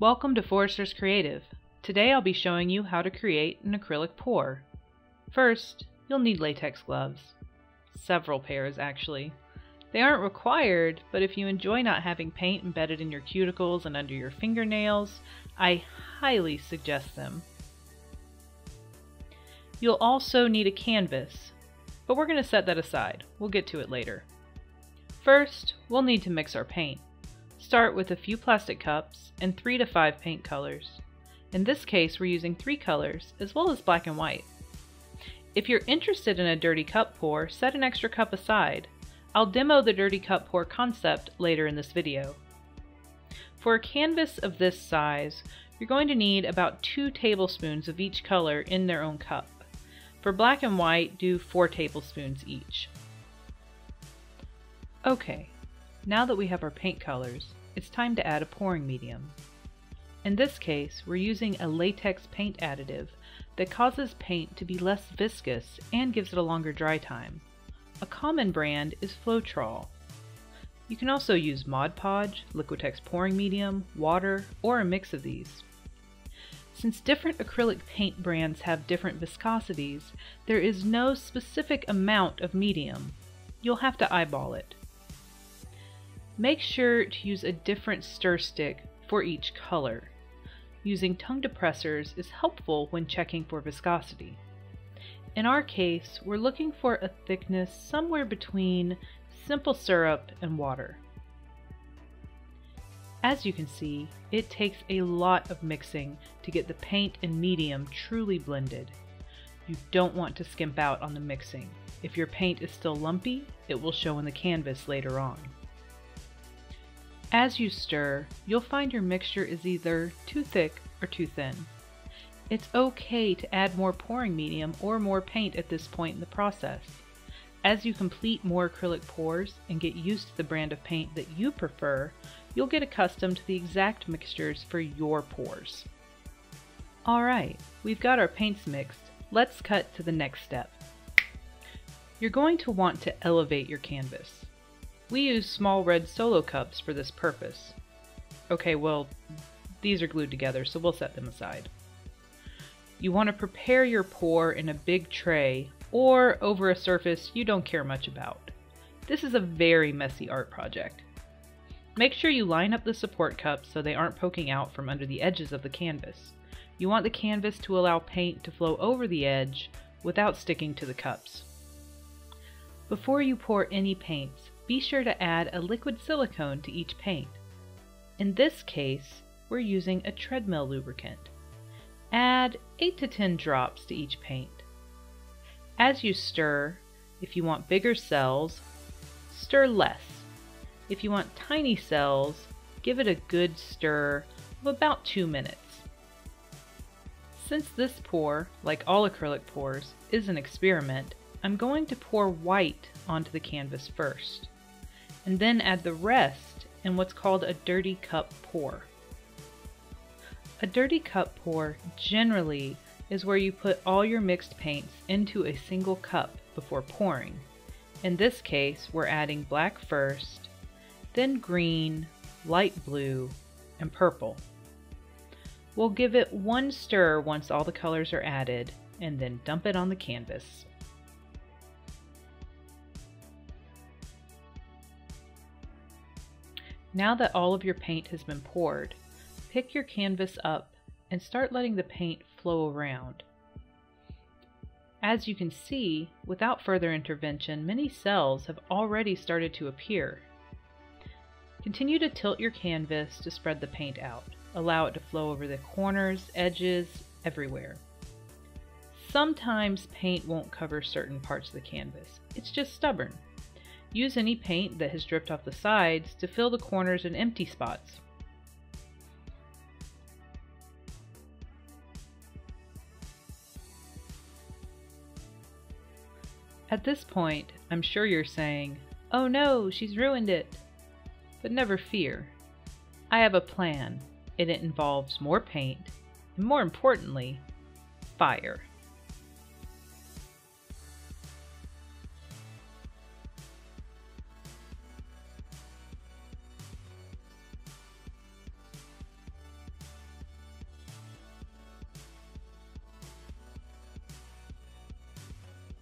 Welcome to Forrester's Creative. Today I'll be showing you how to create an acrylic pour. First, you'll need latex gloves. Several pairs, actually. They aren't required, but if you enjoy not having paint embedded in your cuticles and under your fingernails, I highly suggest them. You'll also need a canvas, but we're going to set that aside. We'll get to it later. First, we'll need to mix our paint. Start with a few plastic cups and 3 to 5 paint colors. In this case, we're using 3 colors as well as black and white. If you're interested in a dirty cup pour, set an extra cup aside. I'll demo the dirty cup pour concept later in this video. For a canvas of this size, you're going to need about 2 tablespoons of each color in their own cup. For black and white, do 4 tablespoons each. Okay. Now that we have our paint colors, it's time to add a pouring medium. In this case, we're using a latex paint additive that causes paint to be less viscous and gives it a longer dry time. A common brand is Flowtrol. You can also use Mod Podge, Liquitex pouring medium, water, or a mix of these. Since different acrylic paint brands have different viscosities, there is no specific amount of medium. You'll have to eyeball it. Make sure to use a different stir stick for each color. Using tongue depressors is helpful when checking for viscosity. In our case, we're looking for a thickness somewhere between simple syrup and water. As you can see, it takes a lot of mixing to get the paint and medium truly blended. You don't want to skimp out on the mixing. If your paint is still lumpy, it will show in the canvas later on. As you stir, you'll find your mixture is either too thick or too thin. It's okay to add more pouring medium or more paint at this point in the process. As you complete more acrylic pours and get used to the brand of paint that you prefer, you'll get accustomed to the exact mixtures for your pours. Alright, we've got our paints mixed. Let's cut to the next step. You're going to want to elevate your canvas. We use small red solo cups for this purpose. Okay, well, these are glued together, so we'll set them aside. You want to prepare your pour in a big tray or over a surface you don't care much about. This is a very messy art project. Make sure you line up the support cups so they aren't poking out from under the edges of the canvas. You want the canvas to allow paint to flow over the edge without sticking to the cups. Before you pour any paints, be sure to add a liquid silicone to each paint. In this case, we're using a treadmill lubricant. Add 8 to 10 drops to each paint. As you stir, if you want bigger cells, stir less. If you want tiny cells, give it a good stir of about 2 minutes. Since this pour, like all acrylic pours, is an experiment, I'm going to pour white onto the canvas first, and then add the rest in what's called a dirty cup pour. A dirty cup pour generally is where you put all your mixed paints into a single cup before pouring. In this case, we're adding black first, then green, light blue, and purple. We'll give it one stir once all the colors are added, and then dump it on the canvas. Now that all of your paint has been poured, pick your canvas up and start letting the paint flow around. As you can see, without further intervention, many cells have already started to appear. Continue to tilt your canvas to spread the paint out. Allow it to flow over the corners, edges, everywhere. Sometimes paint won't cover certain parts of the canvas. It's just stubborn. Use any paint that has dripped off the sides to fill the corners and empty spots. At this point, I'm sure you're saying, "Oh no, she's ruined it." But never fear. I have a plan, and it involves more paint, and more importantly, fire.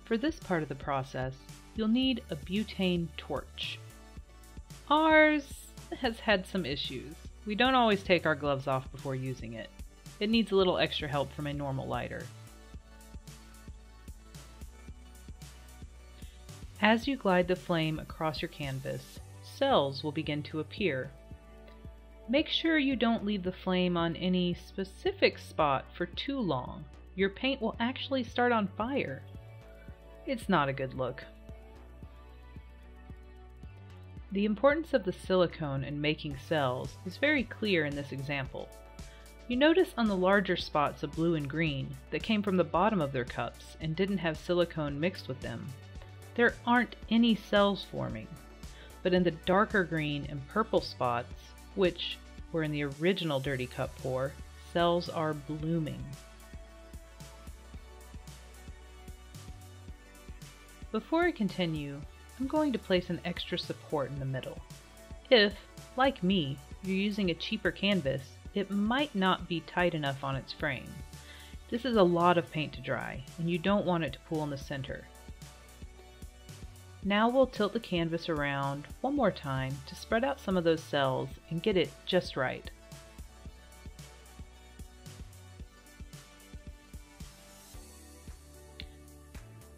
For this part of the process, you'll need a butane torch. Ours has had some issues. We don't always take our gloves off before using it. It needs a little extra help from a normal lighter. As you glide the flame across your canvas, cells will begin to appear. Make sure you don't leave the flame on any specific spot for too long. Your paint will actually start on fire. It's not a good look. The importance of the silicone in making cells is very clear in this example. You notice on the larger spots of blue and green that came from the bottom of their cups and didn't have silicone mixed with them. There aren't any cells forming, but in the darker green and purple spots, which were in the original Dirty Cup pour, cells are blooming. Before I continue, I'm going to place an extra support in the middle. If, like me, you're using a cheaper canvas, it might not be tight enough on its frame. This is a lot of paint to dry, and you don't want it to pool in the center. Now we'll tilt the canvas around one more time to spread out some of those cells and get it just right.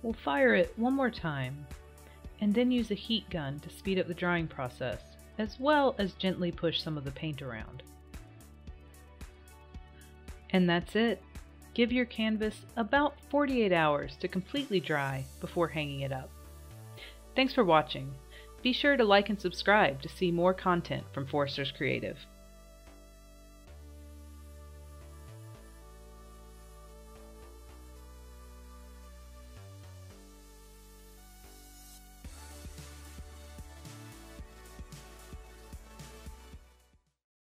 We'll fire it one more time and then use a heat gun to speed up the drying process, as well as gently push some of the paint around. And that's it. Give your canvas about 48 hours to completely dry before hanging it up. Thanks for watching. Be sure to like and subscribe to see more content from Forrester's Creative.